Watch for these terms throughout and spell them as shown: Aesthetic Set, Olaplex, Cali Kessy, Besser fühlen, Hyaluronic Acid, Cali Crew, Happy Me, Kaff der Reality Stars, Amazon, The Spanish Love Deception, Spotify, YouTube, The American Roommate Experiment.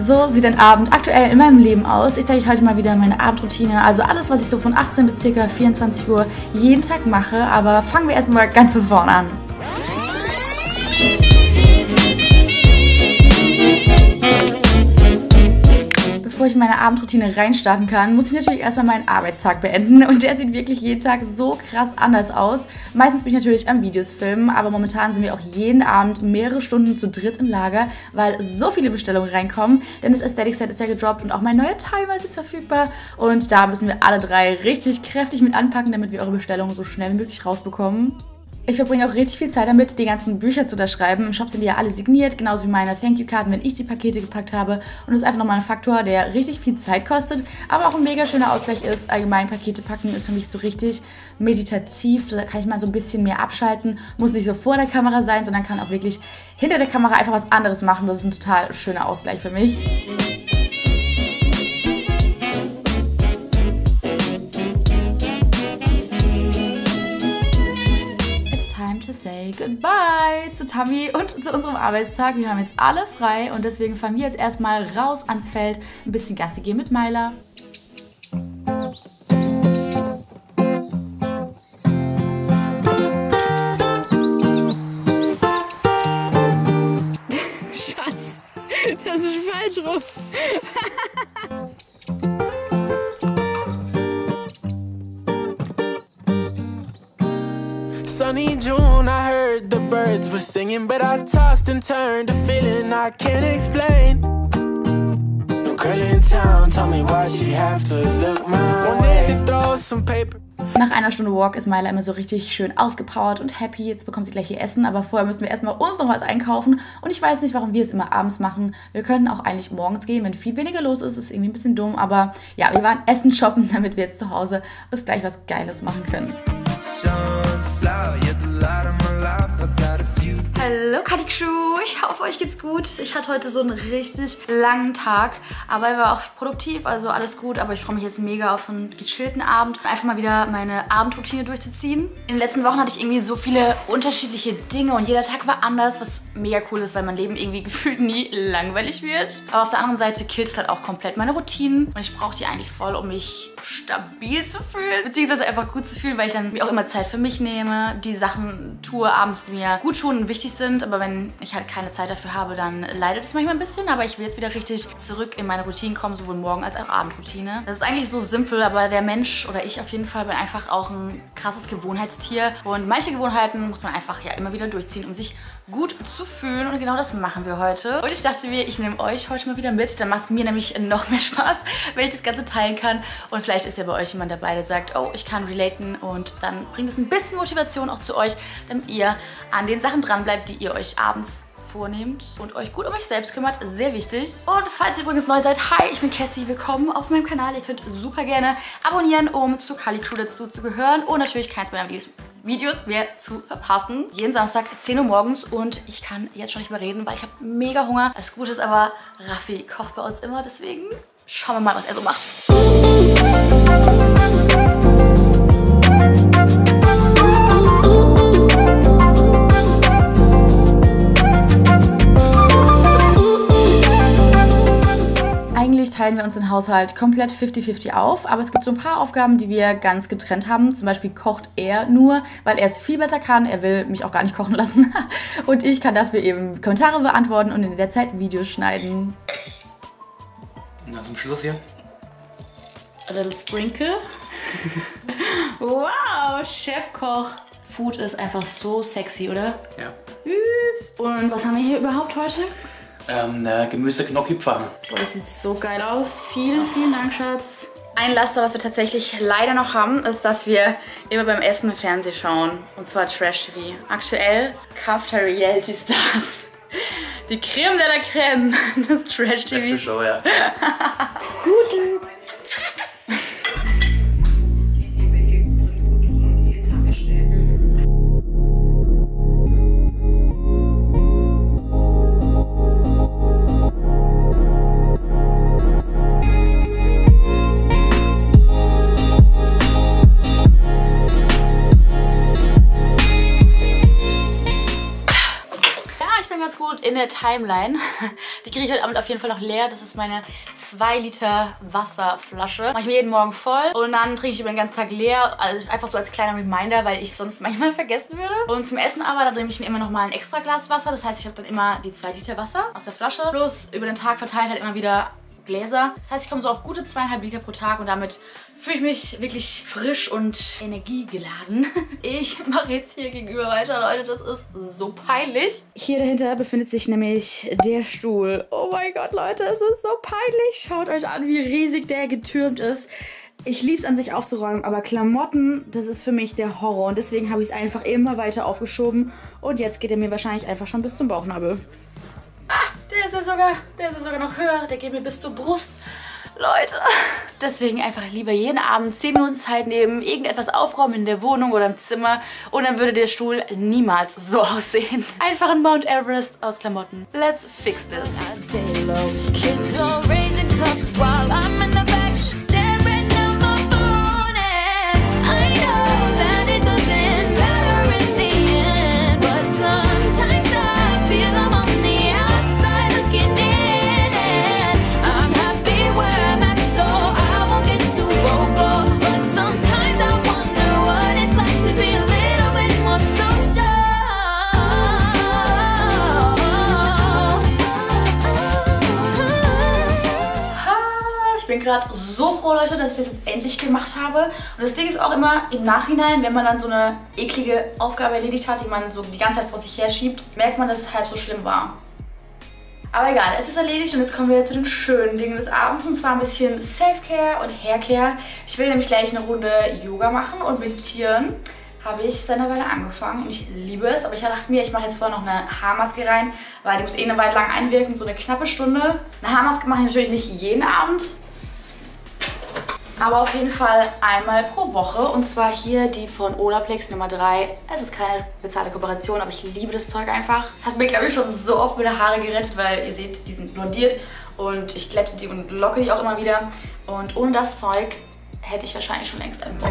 So sieht ein Abend aktuell in meinem Leben aus. Ich zeige euch heute mal wieder meine Abendroutine, also alles, was ich so von 18 bis ca. 24 Uhr jeden Tag mache. Aber fangen wir erstmal ganz von vorne an. Bevor ich in meine Abendroutine reinstarten kann, muss ich natürlich erstmal meinen Arbeitstag beenden. Und der sieht wirklich jeden Tag so krass anders aus. Meistens bin ich natürlich am Videos filmen, aber momentan sind wir auch jeden Abend mehrere Stunden zu dritt im Lager, weil so viele Bestellungen reinkommen. Denn das Aesthetic Set ist ja gedroppt und auch mein neuer Timer ist jetzt verfügbar. Und da müssen wir alle drei richtig kräftig mit anpacken, damit wir eure Bestellungen so schnell wie möglich rausbekommen. Ich verbringe auch richtig viel Zeit damit, die ganzen Bücher zu unterschreiben. Im Shop sind die ja alle signiert, genauso wie meine Thank-You-Karten, wenn ich die Pakete gepackt habe. Und das ist einfach nochmal ein Faktor, der richtig viel Zeit kostet, aber auch ein mega schöner Ausgleich ist. Allgemein Pakete packen ist für mich so richtig meditativ. Da kann ich mal so ein bisschen mehr abschalten. Muss nicht so vor der Kamera sein, sondern kann auch wirklich hinter der Kamera einfach was anderes machen. Das ist ein total schöner Ausgleich für mich. To say goodbye zu Tammy und zu unserem Arbeitstag. Wir haben jetzt alle frei und deswegen fahren wir jetzt erstmal raus ans Feld, ein bisschen Gassi gehen mit Myla. Schatz, das ist falsch rum. Sunny June, I heard the birds were singing, but I tossed and turned, a feeling I can't explain. No girl in town, tell me why she have to look my way. Wanted to throw some paper. Nach einer Stunde Walk ist Myla immer so richtig schön ausgepowert und happy. Jetzt bekommt sie gleich ihr Essen, aber vorher müssen wir erstmal uns noch was einkaufen. Und ich weiß nicht, warum wir es immer abends machen. Wir können auch eigentlich morgens gehen, wenn viel weniger los ist. Ist irgendwie ein bisschen dumm, aber ja, wir waren Essen shoppen, damit wir jetzt zu Hause uns gleich was Geiles machen können. Hallo Cali Crew, ich hoffe euch geht's gut. Ich hatte heute so einen richtig langen Tag, aber er war auch produktiv, also alles gut. Aber ich freue mich jetzt mega auf so einen gechillten Abend, einfach mal wieder meine Abendroutine durchzuziehen. In den letzten Wochen hatte ich irgendwie so viele unterschiedliche Dinge und jeder Tag war anders, was mega cool ist, weil mein Leben irgendwie gefühlt nie langweilig wird. Aber auf der anderen Seite killt es halt auch komplett meine Routinen und ich brauche die eigentlich voll, um mich stabil zu fühlen, beziehungsweise einfach gut zu fühlen, weil ich dann mir auch immer Zeit für mich nehme, die Sachen tue abends, die mir gut tun und wichtig sind, aber wenn ich halt keine Zeit dafür habe, dann leidet es manchmal ein bisschen, aber ich will jetzt wieder richtig zurück in meine Routinen kommen, sowohl Morgen- als auch Abendroutine. Das ist eigentlich so simpel, aber der Mensch oder ich auf jeden Fall bin einfach auch ein krasses Gewohnheitstier und manche Gewohnheiten muss man einfach ja immer wieder durchziehen, um sich gut zu fühlen und genau das machen wir heute. Und ich dachte mir, ich nehme euch heute mal wieder mit, dann macht es mir nämlich noch mehr Spaß, wenn ich das Ganze teilen kann und vielleicht ist ja bei euch jemand dabei, der sagt, oh, ich kann relaten und dann bringt es ein bisschen Motivation auch zu euch, damit ihr an den Sachen dran bleibt, die ihr euch abends vornehmt und euch gut um euch selbst kümmert. Sehr wichtig. Und falls ihr übrigens neu seid, hi, ich bin Cassie, willkommen auf meinem Kanal. Ihr könnt super gerne abonnieren, um zur Cali Crew dazu zu gehören und natürlich keins meiner Videos mehr zu verpassen. Jeden Samstag 10 Uhr morgens und ich kann jetzt schon nicht mehr reden, weil ich habe mega Hunger. Das Gute ist aber, Raffi kocht bei uns immer, deswegen schauen wir mal, was er so macht. Teilen wir uns den Haushalt komplett 50-50 auf, aber es gibt so ein paar Aufgaben, die wir ganz getrennt haben. Zum Beispiel kocht er nur, weil er es viel besser kann. Er will mich auch gar nicht kochen lassen. Und ich kann dafür eben Kommentare beantworten und in der Zeit Videos schneiden. Na, zum Schluss hier. A little sprinkle. Wow, Chefkoch. Food ist einfach so sexy, oder? Ja. Und was haben wir hier überhaupt heute? Eine Gemüse-Gnocchi-Pfanne. Das sieht so geil aus. Vielen, vielen Dank, Schatz. Ein Laster, was wir tatsächlich leider noch haben, ist, dass wir immer beim Essen im Fernsehen schauen. Und zwar Trash-TV. Aktuell Kaff der Reality Stars. Die Creme de la Creme. Das Trash-TV. Beste Show, ja. Guten. in der Timeline. Die kriege ich heute Abend auf jeden Fall noch leer. Das ist meine 2 Liter Wasserflasche. Mache ich mir jeden Morgen voll und dann trinke ich über den ganzen Tag leer. Also einfach so als kleiner Reminder, weil ich sonst manchmal vergessen würde. Und zum Essen aber, da nehme ich mir immer nochmal ein extra Glas Wasser. Das heißt, ich habe dann immer die 2 Liter Wasser aus der Flasche. Plus über den Tag verteilt halt immer wieder Gläser. Das heißt, ich komme so auf gute 2,5 Liter pro Tag und damit fühle ich mich wirklich frisch und energiegeladen. Ich mache jetzt hier gegenüber weiter, Leute. Das ist so peinlich. Hier dahinter befindet sich nämlich der Stuhl. Oh mein Gott, Leute, es ist so peinlich. Schaut euch an, wie riesig der getürmt ist. Ich liebe es an sich aufzuräumen, aber Klamotten, das ist für mich der Horror. Und deswegen habe ich es einfach immer weiter aufgeschoben. Und jetzt geht er mir wahrscheinlich einfach schon bis zum Bauchnabel. Der ist ja sogar noch höher. Der geht mir bis zur Brust. Leute. Deswegen einfach lieber jeden Abend 10 Minuten Zeit nehmen, irgendetwas aufräumen in der Wohnung oder im Zimmer und dann würde der Stuhl niemals so aussehen. Einfach ein Mount Everest aus Klamotten. Let's fix this. Ich bin gerade so froh, Leute, dass ich das jetzt endlich gemacht habe. Und das Ding ist auch immer im Nachhinein, wenn man dann so eine eklige Aufgabe erledigt hat, die man so die ganze Zeit vor sich her schiebt, merkt man, dass es halb so schlimm war. Aber egal, es ist erledigt und jetzt kommen wir zu den schönen Dingen des Abends und zwar ein bisschen Selfcare und Haircare. Ich will nämlich gleich eine Runde Yoga machen und meditieren. Habe ich seit einer Weile angefangen und ich liebe es. Aber ich dachte mir, ich mache jetzt vorher noch eine Haarmaske rein, weil die muss eine Weile lang einwirken, so eine knappe Stunde. Eine Haarmaske mache ich natürlich nicht jeden Abend. Aber auf jeden Fall einmal pro Woche und zwar hier die von Olaplex Nummer 3. Es ist keine bezahlte Kooperation, aber ich liebe das Zeug einfach. Es hat mir, glaube ich, schon so oft meine Haare gerettet, weil ihr seht, die sind blondiert und ich glätte die und locke die auch immer wieder. Und ohne das Zeug hätte ich wahrscheinlich schon längst einen Bock.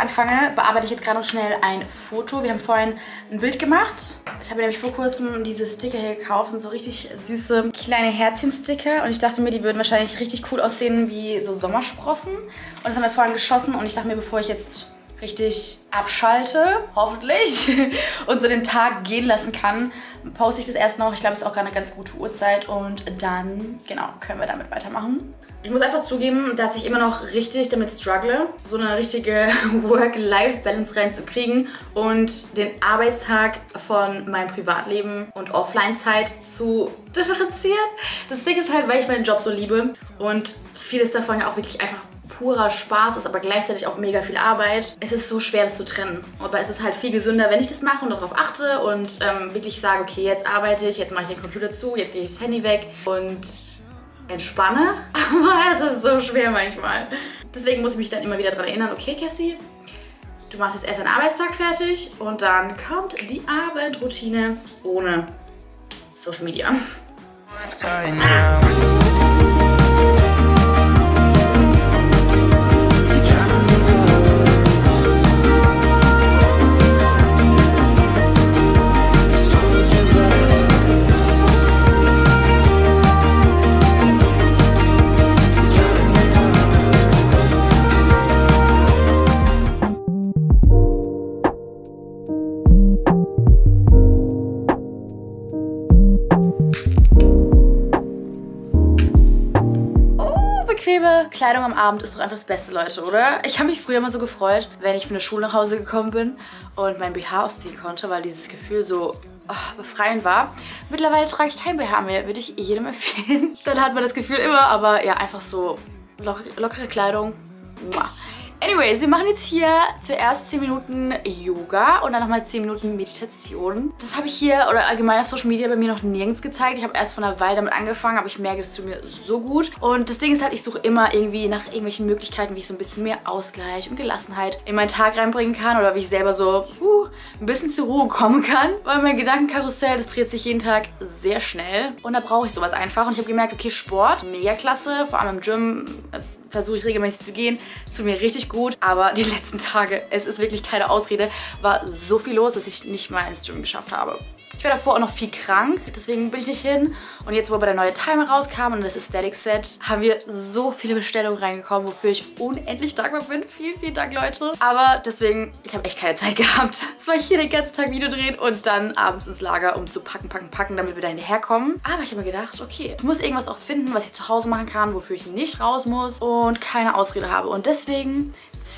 Anfange, bearbeite ich jetzt gerade noch schnell ein Foto. Wir haben vorhin ein Bild gemacht. Ich habe mir nämlich vor kurzem diese Sticker hier gekauft und so richtig süße kleine Herzchen-Sticker und ich dachte mir, die würden wahrscheinlich richtig cool aussehen wie so Sommersprossen und das haben wir vorhin geschossen und ich dachte mir, bevor ich jetzt richtig abschalte, hoffentlich, und so den Tag gehen lassen kann, poste ich das erst noch. Ich glaube, es ist auch gerade eine ganz gute Uhrzeit und dann, genau, können wir damit weitermachen. Ich muss einfach zugeben, dass ich immer noch richtig damit struggle, so eine richtige Work-Life-Balance reinzukriegen und den Arbeitstag von meinem Privatleben und Offline-Zeit zu differenzieren. Das Ding ist halt, weil ich meinen Job so liebe und vieles davon ja auch wirklich einfach purer Spaß ist, aber gleichzeitig auch mega viel Arbeit. Es ist so schwer, das zu trennen. Aber es ist halt viel gesünder, wenn ich das mache und darauf achte und wirklich sage, okay, jetzt arbeite ich, jetzt mache ich den Computer zu, jetzt lege ich das Handy weg und entspanne. Aber es ist so schwer manchmal. Deswegen muss ich mich dann immer wieder daran erinnern, okay, Cassie, du machst jetzt erst einen Arbeitstag fertig und dann kommt die Abendroutine ohne Social Media. Kleidung am Abend ist doch einfach das Beste, Leute, oder? Ich habe mich früher immer so gefreut, wenn ich von der Schule nach Hause gekommen bin und mein BH ausziehen konnte, weil dieses Gefühl so befreiend war. Mittlerweile trage ich kein BH mehr, würde ich jedem empfehlen. Dann hat man das Gefühl immer, aber ja, einfach so lockere Kleidung. Anyways, wir machen jetzt hier zuerst 10 Minuten Yoga und dann nochmal 10 Minuten Meditation. Das habe ich hier oder allgemein auf Social Media bei mir noch nirgends gezeigt. Ich habe erst vor einer Weile damit angefangen, aber ich merke, es tut mir so gut. Und das Ding ist halt, ich suche immer irgendwie nach irgendwelchen Möglichkeiten, wie ich so ein bisschen mehr Ausgleich und Gelassenheit in meinen Tag reinbringen kann oder wie ich selber so ein bisschen zur Ruhe kommen kann. Weil mein Gedankenkarussell, das dreht sich jeden Tag sehr schnell und da brauche ich sowas einfach. Und ich habe gemerkt, okay, Sport, mega klasse, vor allem im Gym, versuche ich regelmäßig zu gehen. Es tut mir richtig gut. Aber die letzten Tage, es ist wirklich keine Ausrede, war so viel los, dass ich nicht mal ins Gym geschafft habe. Ich war davor auch noch viel krank, deswegen bin ich nicht hin. Und jetzt, wo aber der neue Timer rauskam und das Aesthetic Set, haben wir so viele Bestellungen reingekommen, wofür ich unendlich dankbar bin. Vielen, vielen Dank, Leute. Aber deswegen, ich habe echt keine Zeit gehabt. Es war hier den ganzen Tag Video drehen und dann abends ins Lager, um zu packen, damit wir da hinterherkommen. Aber ich habe mir gedacht, okay, ich muss irgendwas auch finden, was ich zu Hause machen kann, wofür ich nicht raus muss und keine Ausrede habe. Und deswegen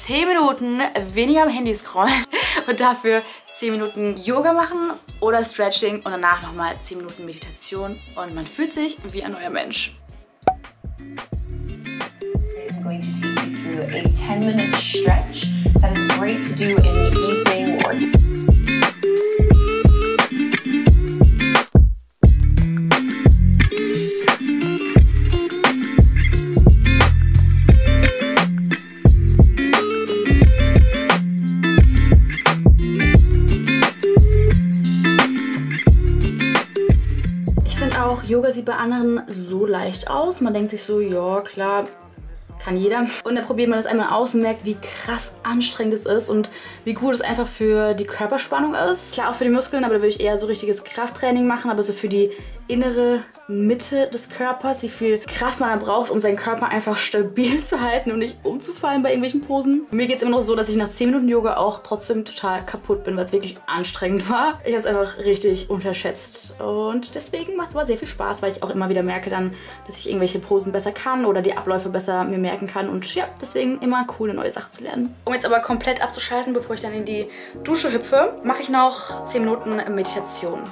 10 Minuten weniger am Handy scrollen und dafür 10 Minuten Yoga machen oder Stretching und danach nochmal 10 Minuten Meditation und man fühlt sich wie ein neuer Mensch. I'm going to take you through a 10-minute stretch that is great to do in the evening or Yoga sieht bei anderen so leicht aus. Man denkt sich so, ja klar, kann jeder. Und dann probiert man das einmal aus und merkt, wie krass anstrengend es ist und wie gut es einfach für die Körperspannung ist. Klar auch für die Muskeln, aber da würde ich eher so richtiges Krafttraining machen, aber so für die innere Mitte des Körpers, wie viel Kraft man da braucht, um seinen Körper einfach stabil zu halten und nicht umzufallen bei irgendwelchen Posen. Mir geht es immer noch so, dass ich nach 10 Minuten Yoga auch trotzdem total kaputt bin, weil es wirklich anstrengend war. Ich habe es einfach richtig unterschätzt und deswegen macht es aber sehr viel Spaß, weil ich auch immer wieder merke dann, dass ich irgendwelche Posen besser kann oder die Abläufe besser mir merken kann und ja, deswegen immer coole neue Sachen zu lernen. Um jetzt aber komplett abzuschalten, bevor ich dann in die Dusche hüpfe, mache ich noch 10 Minuten Meditation.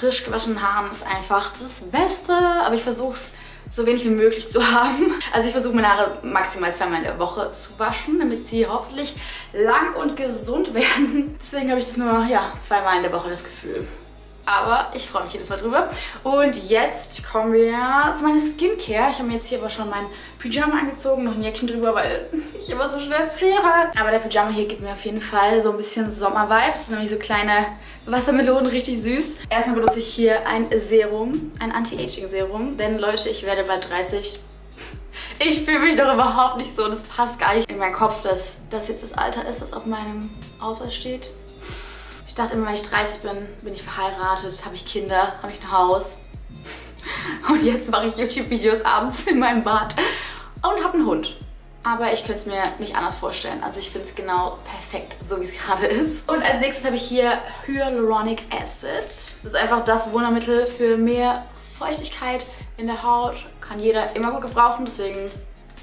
Frisch gewaschenen Haaren ist einfach das Beste, aber ich versuche es so wenig wie möglich zu haben. Also ich versuche meine Haare maximal 2-mal in der Woche zu waschen, damit sie hoffentlich lang und gesund werden. Deswegen habe ich das nur, ja, 2-mal in der Woche das Gefühl. Aber ich freue mich jedes Mal drüber. Und jetzt kommen wir zu meiner Skincare. Ich habe mir jetzt hier aber schon mein Pyjama angezogen, noch ein Jäckchen drüber, weil ich immer so schnell friere. Aber der Pyjama hier gibt mir auf jeden Fall so ein bisschen Sommer-Vibes. Das sind nämlich so kleine Wassermelonen, richtig süß. Erstmal benutze ich hier ein Serum, ein Anti-Aging-Serum. Denn Leute, ich werde bald 30. Ich fühle mich doch überhaupt nicht so. Das passt gar nicht in meinen Kopf, dass das jetzt das Alter ist, das auf meinem Ausweis steht. Ich dachte immer, wenn ich 30 bin, bin ich verheiratet, habe ich Kinder, habe ich ein Haus. Und jetzt mache ich YouTube-Videos abends in meinem Bad und habe einen Hund. Aber ich könnte es mir nicht anders vorstellen. Also ich finde es genau perfekt, so wie es gerade ist. Und als nächstes habe ich hier Hyaluronic Acid. Das ist einfach das Wundermittel für mehr Feuchtigkeit in der Haut. Kann jeder immer gut gebrauchen, deswegen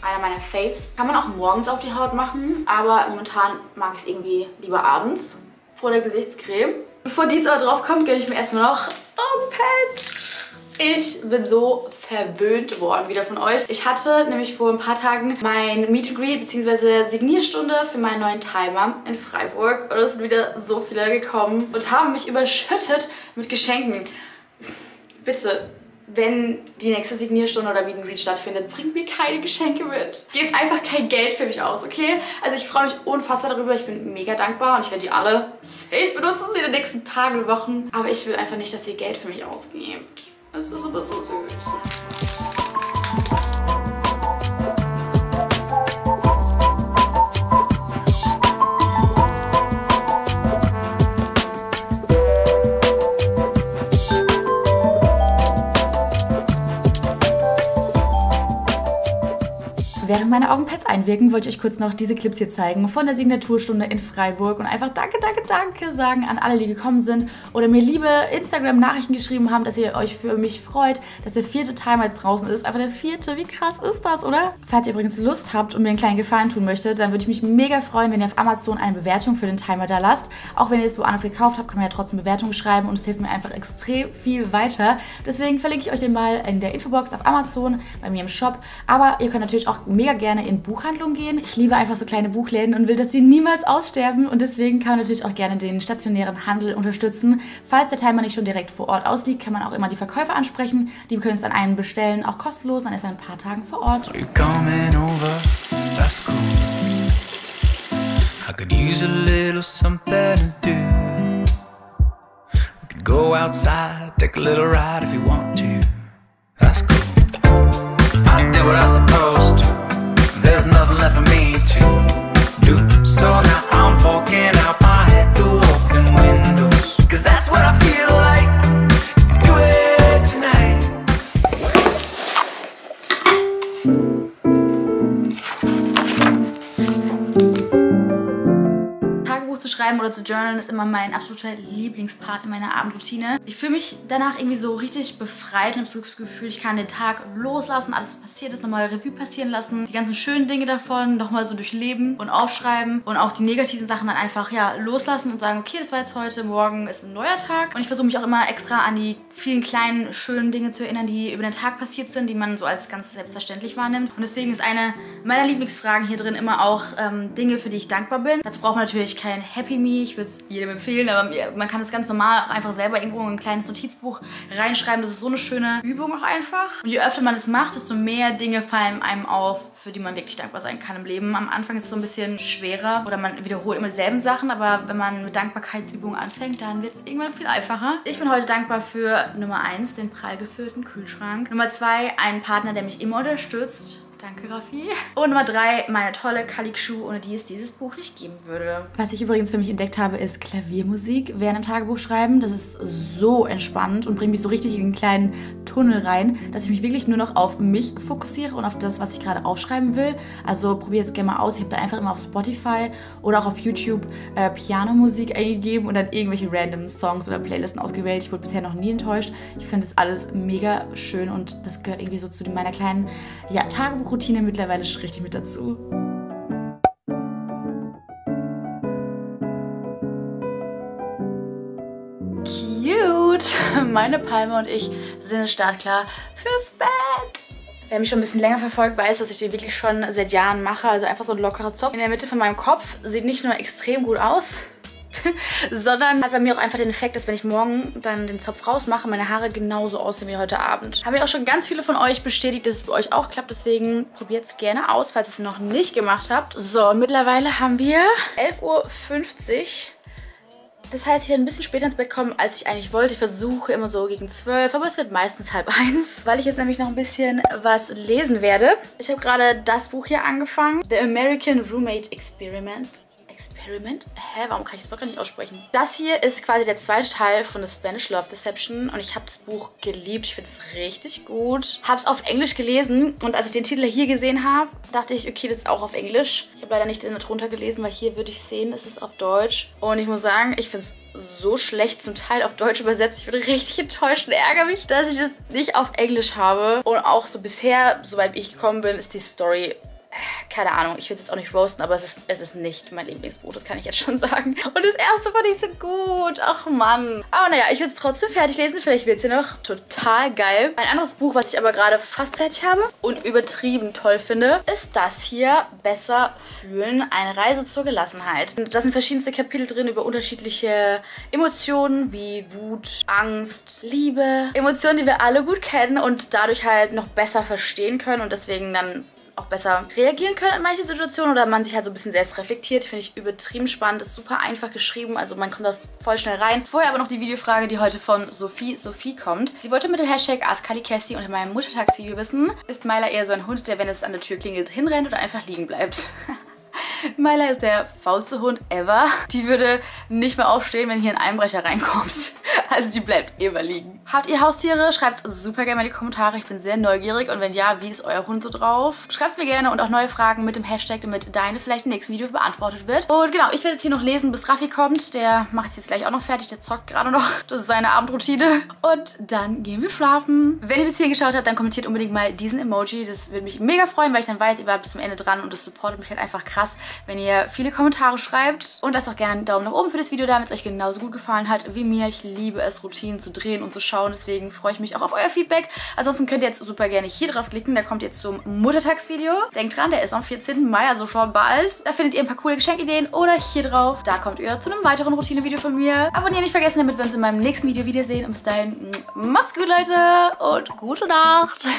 einer meiner Faves. Kann man auch morgens auf die Haut machen, aber momentan mag ich es irgendwie lieber abends. Vor der Gesichtscreme. Bevor die jetzt aber drauf kommt, gönne ich mir erstmal noch Augenpads. Ich bin so verwöhnt worden wieder von euch. Ich hatte nämlich vor ein paar Tagen mein Meet and Greet bzw. Signierstunde für meinen neuen Timer in Freiburg. Und es sind wieder so viele gekommen und haben mich überschüttet mit Geschenken. Bitte, wenn die nächste Signierstunde oder Meet and Greet stattfindet, bringt mir keine Geschenke mit. Gebt einfach kein Geld für mich aus, okay? Also ich freue mich unfassbar darüber. Ich bin mega dankbar und ich werde die alle safe benutzen in den nächsten Tagen und Wochen. Aber ich will einfach nicht, dass ihr Geld für mich ausgebt. Es ist aber so süß. Während an meine Augenpads einwirken, wollte ich euch kurz noch diese Clips hier zeigen von der Signaturstunde in Freiburg und einfach danke, danke, danke sagen an alle, die gekommen sind oder mir liebe Instagram-Nachrichten geschrieben haben, dass ihr euch für mich freut, dass der 4. Teil mal jetzt draußen ist. Einfach der 4. Wie krass ist das, oder? Falls ihr übrigens Lust habt und mir einen kleinen Gefallen tun möchtet, dann würde ich mich mega freuen, wenn ihr auf Amazon eine Bewertung für den Timer da lasst. Auch wenn ihr es woanders gekauft habt, kann man ja trotzdem Bewertungen schreiben und es hilft mir einfach extrem viel weiter. Deswegen verlinke ich euch den mal in der Infobox auf Amazon, bei mir im Shop. Aber ihr könnt natürlich auch mega gerne in Buchhandlungen gehen. Ich liebe einfach so kleine Buchläden und will, dass die niemals aussterben und deswegen kann man natürlich auch gerne den stationären Handel unterstützen. Falls der Timer nicht schon direkt vor Ort ausliegt, kann man auch immer die Verkäufer ansprechen. Die können es an einen bestellen, auch kostenlos, dann ist er in ein paar Tagen vor Ort. Go outside, take a little ride if you want to. That's cool. I did what I was supposed to. There's nothing left for me to do. So now I'm walking out my head through open windows. Cause that's what I feel like. Do it tonight. Tagebuch zu schreiben oder zu journalen ist immer mein absoluter Lieblingspart in meiner Abendroutine. Ich fühle mich danach irgendwie so richtig befreit und habe das Gefühl, ich kann den Tag loslassen, alles was passiert ist, nochmal Revue passieren lassen, die ganzen schönen Dinge davon nochmal so durchleben und aufschreiben und auch die negativen Sachen dann einfach ja loslassen und sagen, okay, das war jetzt heute, morgen ist ein neuer Tag. Und ich versuche mich auch immer extra an die vielen kleinen, schönen Dinge zu erinnern, die über den Tag passiert sind, die man so als ganz selbstverständlich wahrnimmt. Und deswegen ist eine meiner Lieblingsfragen hier drin immer auch Dinge, für die ich dankbar bin. Dazu braucht man natürlich kein Happy Me, ich würde es jedem empfehlen, aber man kann das ganz normal auch einfach selber irgendwo in ein kleines Notizbuch reinschreiben. Das ist so eine schöne Übung auch einfach. Und je öfter man das macht, desto mehr Dinge fallen einem auf, für die man wirklich dankbar sein kann im Leben. Am Anfang ist es so ein bisschen schwerer oder man wiederholt immer dieselben Sachen, aber wenn man mit Dankbarkeitsübungen anfängt, dann wird es irgendwann viel einfacher. Ich bin heute dankbar für Nummer 1, den prall gefüllten Kühlschrank. Nummer 2, einen Partner, der mich immer unterstützt. Danke, Raffi. Und Nummer 3, meine tolle Cali Crew, ohne die es dieses Buch nicht geben würde. Was ich übrigens für mich entdeckt habe, ist Klaviermusik während dem Tagebuch schreiben. Das ist so entspannend und bringt mich so richtig in den kleinen Tunnel rein, dass ich mich wirklich nur noch auf mich fokussiere und auf das, was ich gerade aufschreiben will. Also probiert es gerne mal aus. Ich habe da einfach immer auf Spotify oder auch auf YouTube Pianomusik eingegeben und dann irgendwelche random Songs oder Playlisten ausgewählt. Ich wurde bisher noch nie enttäuscht. Ich finde das alles mega schön und das gehört irgendwie so zu meiner kleinen ja, Tagebuch Routine mittlerweile schon richtig mit dazu. Cute! Meine Palme und ich sind startklar fürs Bett. Wer mich schon ein bisschen länger verfolgt, weiß, dass ich die wirklich schon seit Jahren mache. Also einfach so ein lockerer Zopf in der Mitte von meinem Kopf. Sieht nicht nur extrem gut aus, sondern hat bei mir auch einfach den Effekt, dass wenn ich morgen dann den Zopf rausmache, meine Haare genauso aussehen wie heute Abend. Haben mir auch schon ganz viele von euch bestätigt, dass es bei euch auch klappt, deswegen probiert es gerne aus, falls ihr es noch nicht gemacht habt. So, und mittlerweile haben wir 11.50 Uhr. Das heißt, ich werde ein bisschen später ins Bett kommen, als ich eigentlich wollte. Ich versuche immer so gegen 12, aber es wird meistens halb eins, weil ich jetzt nämlich noch ein bisschen was lesen werde. Ich habe gerade das Buch hier angefangen, The American Roommate Experiment. Hä, warum kann ich das Wort gar nicht aussprechen? Das hier ist quasi der zweite Teil von The Spanish Love Deception und ich habe das Buch geliebt. Ich finde es richtig gut. Habe es auf Englisch gelesen und als ich den Titel hier gesehen habe, dachte ich, okay, das ist auch auf Englisch. Ich habe leider nicht den darunter gelesen, weil hier würde ich sehen, es ist auf Deutsch. Und ich muss sagen, ich finde es so schlecht zum Teil auf Deutsch übersetzt. Ich bin richtig enttäuscht und ärgere mich, dass ich das nicht auf Englisch habe. Und auch so bisher, soweit ich gekommen bin, ist die Story... Keine Ahnung, ich will es jetzt auch nicht roasten, aber es ist nicht mein Lieblingsbuch, das kann ich jetzt schon sagen. Und das erste fand ich so gut, ach Mann. Aber naja, ich will es trotzdem fertig lesen, vielleicht wird es ja noch total geil. Ein anderes Buch, was ich aber gerade fast fertig habe und übertrieben toll finde, ist das hier, Besser fühlen, eine Reise zur Gelassenheit. Und da sind verschiedenste Kapitel drin über unterschiedliche Emotionen wie Wut, Angst, Liebe. Emotionen, die wir alle gut kennen und dadurch halt noch besser verstehen können und deswegen dann... auch besser reagieren können in manche Situationen oder man sich halt so ein bisschen selbst reflektiert. Finde ich übertrieben spannend, ist super einfach geschrieben, also man kommt da voll schnell rein. Vorher aber noch die Videofrage, die heute von Sophie kommt. Sie wollte mit dem Hashtag AskKaliKessi unter meinem Muttertagsvideo wissen, ist Myla eher so ein Hund, der, wenn es an der Tür klingelt, hinrennt oder einfach liegen bleibt? Myla ist der faulste Hund ever. Die würde nicht mehr aufstehen, wenn hier ein Einbrecher reinkommt. Also die bleibt immer liegen. Habt ihr Haustiere? Schreibt es super gerne mal in die Kommentare. Ich bin sehr neugierig. Und wenn ja, wie ist euer Hund so drauf? Schreibt es mir gerne und auch neue Fragen mit dem Hashtag, damit deine vielleicht im nächsten Video beantwortet wird. Und genau, ich werde jetzt hier noch lesen, bis Raffi kommt. Der macht jetzt gleich auch noch fertig. Der zockt gerade noch. Das ist seine Abendroutine. Und dann gehen wir schlafen. Wenn ihr bis hierhin geschaut habt, dann kommentiert unbedingt mal diesen Emoji. Das würde mich mega freuen, weil ich dann weiß, ihr wart bis zum Ende dran und das supportet mich halt einfach krass, wenn ihr viele Kommentare schreibt. Und lasst auch gerne einen Daumen nach oben für das Video da, wenn es euch genauso gut gefallen hat wie mir. Ich liebe es, Routinen zu drehen und zu schauen. Deswegen freue ich mich auch auf euer Feedback. Ansonsten könnt ihr jetzt super gerne hier drauf klicken. Da kommt jetzt zum Muttertagsvideo. Denkt dran, der ist am 14. Mai, also schon bald. Da findet ihr ein paar coole Geschenkideen oder hier drauf. Da kommt ihr zu einem weiteren Routinevideo von mir. Abonnieren nicht vergessen, damit wir uns in meinem nächsten Video wiedersehen. Und bis dahin, macht's gut, Leute. Und gute Nacht.